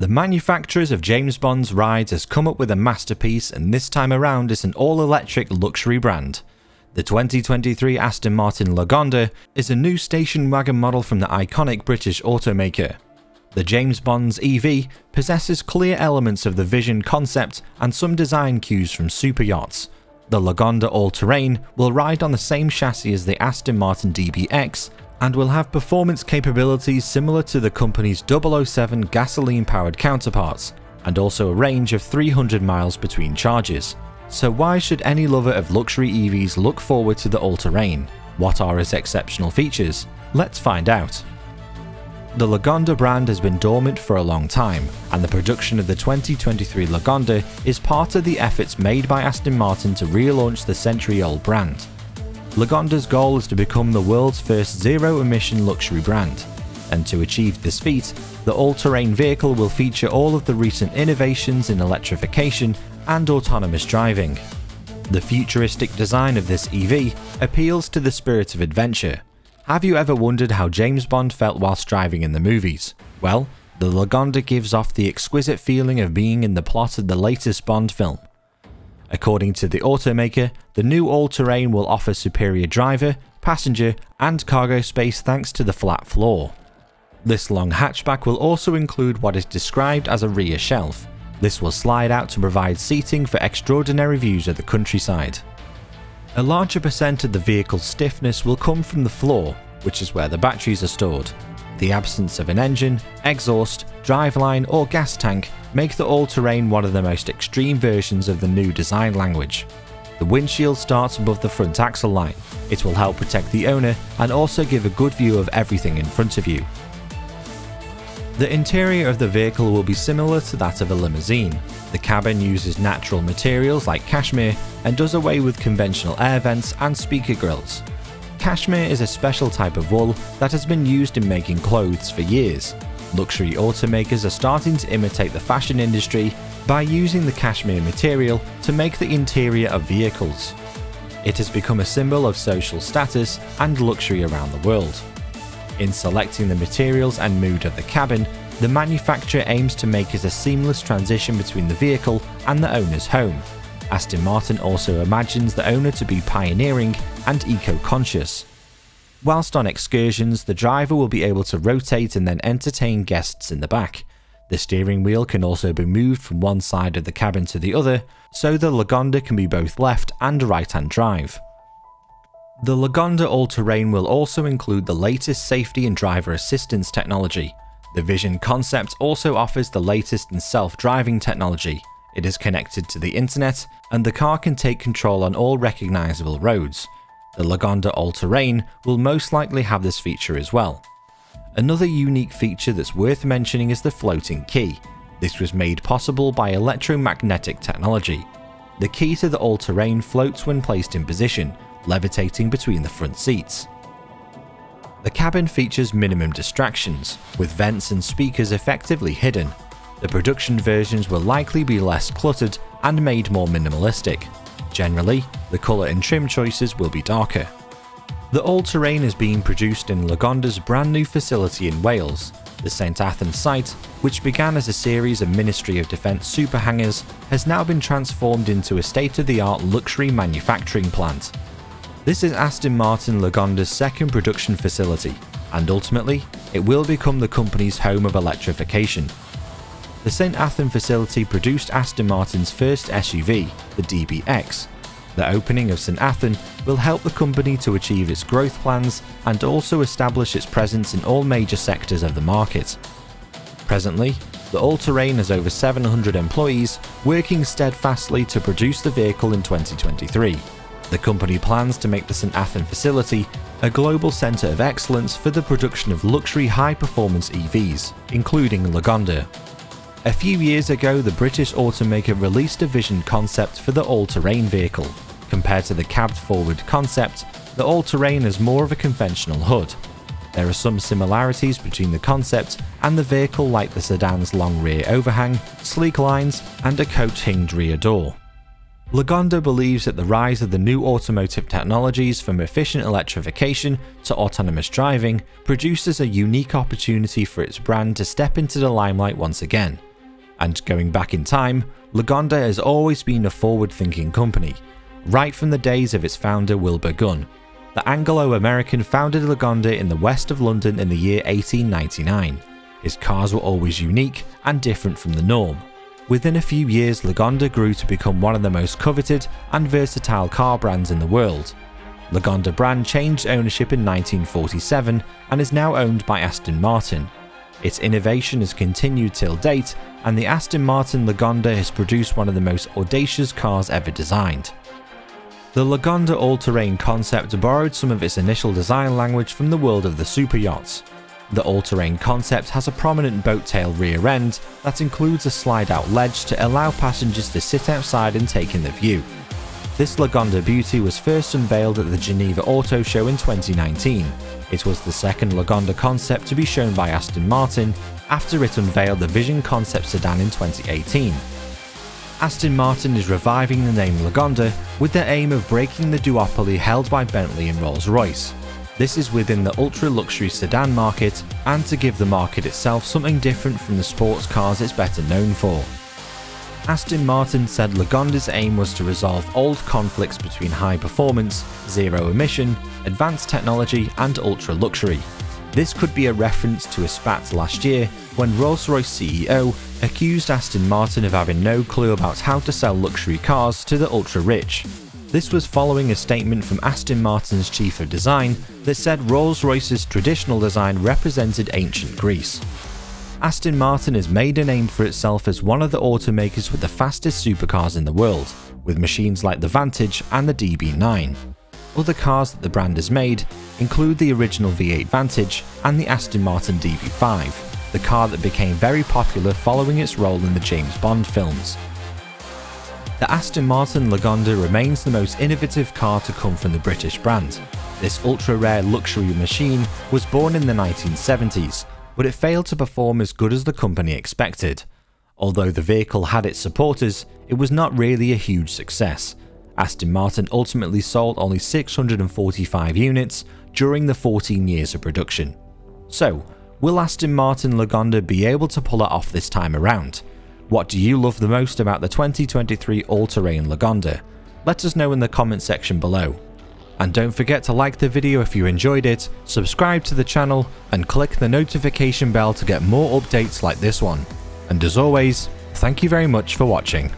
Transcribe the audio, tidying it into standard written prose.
The manufacturers of James Bond's rides has come up with a masterpiece, and this time around it's an all-electric luxury brand. The 2023 Aston Martin Lagonda is a new station wagon model from the iconic British automaker. The James Bond's EV possesses clear elements of the Vision concept and some design cues from superyachts. The Lagonda All-Terrain will ride on the same chassis as the Aston Martin DBX and will have performance capabilities similar to the company's 007 gasoline-powered counterparts, and also a range of 300 miles between charges. So why should any lover of luxury EVs look forward to the All-Terrain? What are its exceptional features? Let's find out. The Lagonda brand has been dormant for a long time, and the production of the 2023 Lagonda is part of the efforts made by Aston Martin to relaunch the century-old brand. Lagonda's goal is to become the world's first zero-emission luxury brand, and to achieve this feat, the all-terrain vehicle will feature all of the recent innovations in electrification and autonomous driving. The futuristic design of this EV appeals to the spirit of adventure. Have you ever wondered how James Bond felt whilst driving in the movies? Well, the Lagonda gives off the exquisite feeling of being in the plot of the latest Bond film. According to the automaker, the new all-terrain will offer superior driver, passenger, and cargo space thanks to the flat floor. This long hatchback will also include what is described as a rear shelf. This will slide out to provide seating for extraordinary views of the countryside. A larger percent of the vehicle's stiffness will come from the floor, which is where the batteries are stored. The absence of an engine, exhaust, driveline or gas tank make the all-terrain one of the most extreme versions of the new design language. The windshield starts above the front axle line. It will help protect the owner and also give a good view of everything in front of you. The interior of the vehicle will be similar to that of a limousine. The cabin uses natural materials like cashmere and does away with conventional air vents and speaker grills. Cashmere is a special type of wool that has been used in making clothes for years. Luxury automakers are starting to imitate the fashion industry by using the cashmere material to make the interior of vehicles. It has become a symbol of social status and luxury around the world. In selecting the materials and mood of the cabin, the manufacturer aims to make it a seamless transition between the vehicle and the owner's home. Aston Martin also imagines the owner to be pioneering and eco-conscious. Whilst on excursions, the driver will be able to rotate and then entertain guests in the back. The steering wheel can also be moved from one side of the cabin to the other, so the Lagonda can be both left and right-hand drive. The Lagonda All-Terrain will also include the latest safety and driver assistance technology. The Vision Concept also offers the latest in self-driving technology. It is connected to the internet, and the car can take control on all recognizable roads. The Lagonda All-Terrain will most likely have this feature as well. Another unique feature that's worth mentioning is the floating key. This was made possible by electromagnetic technology. The key to the All-Terrain floats when placed in position, levitating between the front seats. The cabin features minimum distractions, with vents and speakers effectively hidden. The production versions will likely be less cluttered and made more minimalistic. Generally, the colour and trim choices will be darker. The all-terrain is being produced in Lagonda's brand new facility in Wales. The St. Athan site, which began as a series of Ministry of Defence superhangars, has now been transformed into a state-of-the-art luxury manufacturing plant. This is Aston Martin Lagonda's second production facility, and ultimately, it will become the company's home of electrification. The St. Athan facility produced Aston Martin's first SUV, the DBX. The opening of St. Athan will help the company to achieve its growth plans and also establish its presence in all major sectors of the market. Presently, the All-Terrain has over 700 employees working steadfastly to produce the vehicle in 2023. The company plans to make the St. Athan facility a global centre of excellence for the production of luxury high-performance EVs, including Lagonda. A few years ago, the British automaker released a vision concept for the all-terrain vehicle. Compared to the cabbed-forward concept, the all-terrain is more of a conventional hood. There are some similarities between the concept and the vehicle, like the sedan's long rear overhang, sleek lines, and a coach-hinged rear door. Lagonda believes that the rise of the new automotive technologies, from efficient electrification to autonomous driving, produces a unique opportunity for its brand to step into the limelight once again. And going back in time, Lagonda has always been a forward-thinking company, right from the days of its founder Wilbur Gunn. The Anglo-American founded Lagonda in the west of London in the year 1899. His cars were always unique and different from the norm. Within a few years, Lagonda grew to become one of the most coveted and versatile car brands in the world. Lagonda brand changed ownership in 1947 and is now owned by Aston Martin. Its innovation has continued till date, and the Aston Martin Lagonda has produced one of the most audacious cars ever designed. The Lagonda All-Terrain concept borrowed some of its initial design language from the world of the superyachts. The All-Terrain concept has a prominent boat-tail rear end that includes a slide-out ledge to allow passengers to sit outside and take in the view. This Lagonda beauty was first unveiled at the Geneva Auto Show in 2019. It was the second Lagonda concept to be shown by Aston Martin, after it unveiled the Vision Concept sedan in 2018. Aston Martin is reviving the name Lagonda with the aim of breaking the duopoly held by Bentley and Rolls-Royce. This is within the ultra-luxury sedan market, and to give the market itself something different from the sports cars it's better known for. Aston Martin said Lagonda's aim was to resolve old conflicts between high performance, zero emission, advanced technology and ultra-luxury. This could be a reference to a spat last year when Rolls-Royce CEO accused Aston Martin of having no clue about how to sell luxury cars to the ultra-rich. This was following a statement from Aston Martin's chief of design that said Rolls-Royce's traditional design represented ancient Greece. Aston Martin has made a name for itself as one of the automakers with the fastest supercars in the world, with machines like the Vantage and the DB9. Other cars that the brand has made include the original V8 Vantage and the Aston Martin DB5, the car that became very popular following its role in the James Bond films. The Aston Martin Lagonda remains the most innovative car to come from the British brand. This ultra-rare luxury machine was born in the 1970s, but it failed to perform as good as the company expected. Although the vehicle had its supporters, it was not really a huge success. Aston Martin ultimately sold only 645 units during the 14 years of production. So, will Aston Martin Lagonda be able to pull it off this time around? What do you love the most about the 2023 All-Terrain Lagonda? Let us know in the comment section below. And don't forget to like the video if you enjoyed it, subscribe to the channel, and click the notification bell to get more updates like this one. And as always, thank you very much for watching.